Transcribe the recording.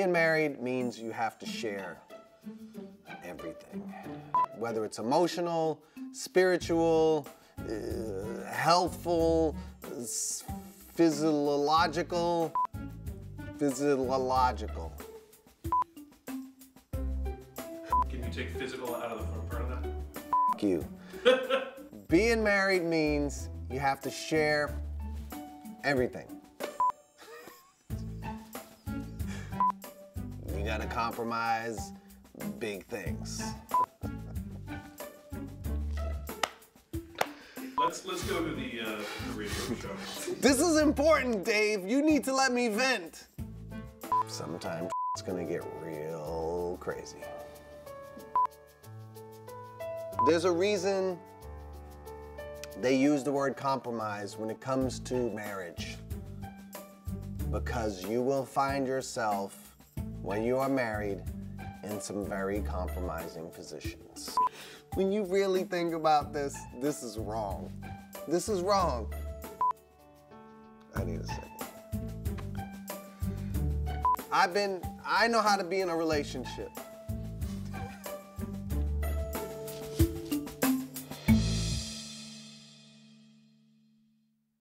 Being married means you have to share everything. Whether it's emotional, spiritual, healthful, physiological. Can you take physical out of the front part of that? F you. Being married means you have to share everything. You gotta compromise big things. Let's go to the radio show. This is important, Dave. You need to let me vent. Sometimes it's gonna get real crazy. There's a reason they use the word compromise when it comes to marriage. Because you will find yourself, when you are married, in some very compromising positions. When you really think about this, this is wrong. This is wrong. I need a second. I know how to be in a relationship.